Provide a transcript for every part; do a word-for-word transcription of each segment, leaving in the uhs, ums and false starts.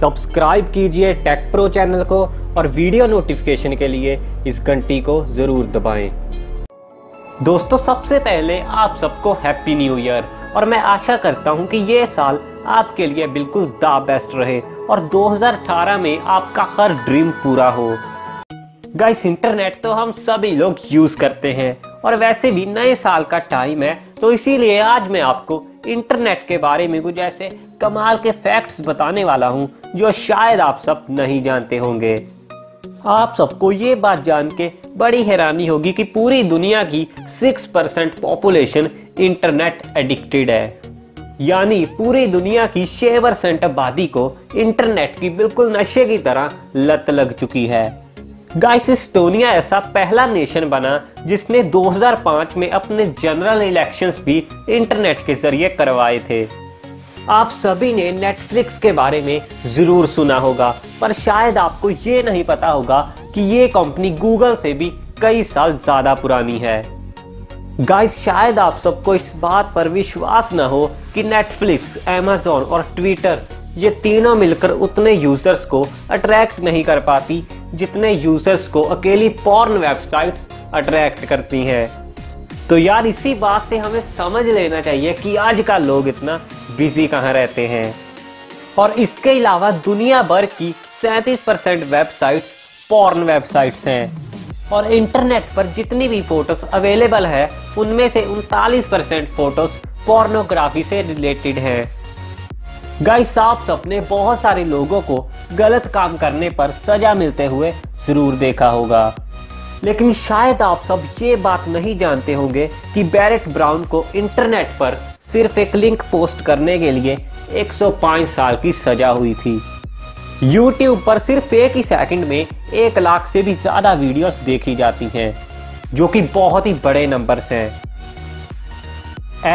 Subscribe कीजिए take pro channel को और वीडियो नोटिफिकेशन के लिए इस घंटी को ज़रूर दबाएं। दोस्तों, सबसे पहले आप सबको हैप्पी न्यू ईयर, और मैं आशा करता हूं कि ये साल आपके लिए बिल्कुल द बेस्ट रहे और दो हज़ार अठारह में आपका हर ड्रीम पूरा हो। गाइस, इंटरनेट तो हम सभी लोग यूज़ करते हैं और वैसे भी नए साल का टाइम है, तो इसीलिए आज मैं आपको इंटरनेट के बारे में कुछ ऐसे कमाल के फैक्ट्स बताने वाला हूँ जो शायद आप सब नहीं जानते होंगे। आप सबको ये बात जान के बड़ी हैरानी होगी कि पूरी दुनिया की six percent population internet addicted है, यानी पूरी दुनिया की छः परसेंट आबादी को इंटरनेट की बिल्कुल नशे की तरह लत लग चुकी है। गाइस, एस्टोनिया ऐसा पहला नेशन बना जिसने दो हज़ार पाँच में अपने जनरल इलेक्शंस भी इंटरनेट के जरिए करवाए थे। आप सभी ने नेटफ्लिक्स के बारे में ज़रूर सुना होगा, पर शायद आपको ये नहीं पता होगा कि ये कंपनी गूगल से भी कई साल ज़्यादा पुरानी है। गाइस, शायद आप सबको इस बात पर विश्वास ना हो कि नेटफ्लिक्स, अमेज़न और ट्विटर ये तीनों मिलकर उतने यूज़र्स को अट्रैक्ट नहीं कर पाती जितने यूज़र्स को अकेली पॉर्न वेबसाइट्स अट्रैक्ट करती हैं। तो यार, इसी बात से हमें समझ लेना चाहिए कि आज का लोग इतना बिजी कहाँ रहते हैं। और इसके अलावा दुनिया भर की सैंतीस परसेंट वेबसाइट्स पॉर्न वेबसाइट्स हैं, और इंटरनेट पर जितनी भी फ़ोटोज़ अवेलेबल है उनमें से उनतालीस परसेंट फ़ोटोज़ पॉर्नोग्राफी से रिलेटेड हैं। गाइस, आप सबने बहुत सारे लोगों को गलत काम करने पर सजा मिलते हुए ज़रूर देखा होगा, लेकिन शायद आप सब ये बात नहीं जानते होंगे कि बैरेट ब्राउन को इंटरनेट पर सिर्फ एक लिंक पोस्ट करने के लिए एक सौ पाँच साल की सज़ा हुई थी। YouTube पर सिर्फ एक ही सेकंड में एक लाख से भी ज़्यादा वीडियोस देखी जाती हैं, जो कि बहुत ही बड़े नंबर्स हैं।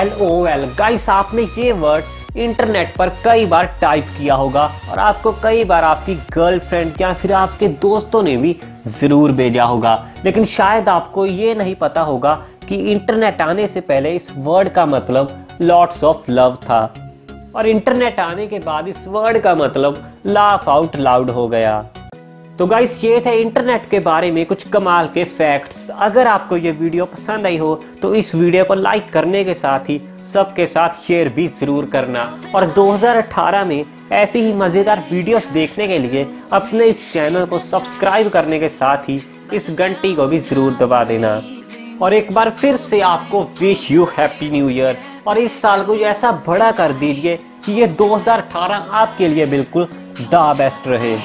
एल ओ एल, गाइस, आपने ये वर्ड इंटरनेट पर कई बार टाइप किया होगा और आपको कई बार आपकी गर्लफ्रेंड या फिर आपके दोस्तों ने भी ज़रूर भेजा होगा, लेकिन शायद आपको ये नहीं पता होगा कि इंटरनेट आने से पहले इस वर्ड का मतलब लॉट्स ऑफ लव था, और इंटरनेट आने के बाद इस वर्ड का मतलब लाफ आउट लाउड हो गया। तो गाइस, ये थे इंटरनेट के बारे में कुछ कमाल के फैक्ट्स। अगर आपको ये वीडियो पसंद आई हो तो इस वीडियो को लाइक करने के साथ ही सबके साथ शेयर भी ज़रूर करना, और दो हज़ार अठारह में ऐसी ही मज़ेदार वीडियोस देखने के लिए अपने इस चैनल को सब्सक्राइब करने के साथ ही इस घंटी को भी ज़रूर दबा देना। और एक बार फिर से आपको wish you happy new year, और इस साल को ऐसा बड़ा कर दीजिए कि ये दो हज़ार अठारह आपके लिए बिल्कुल द बेस्ट रहे।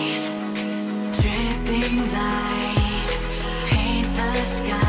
Dripping lights paint the sky.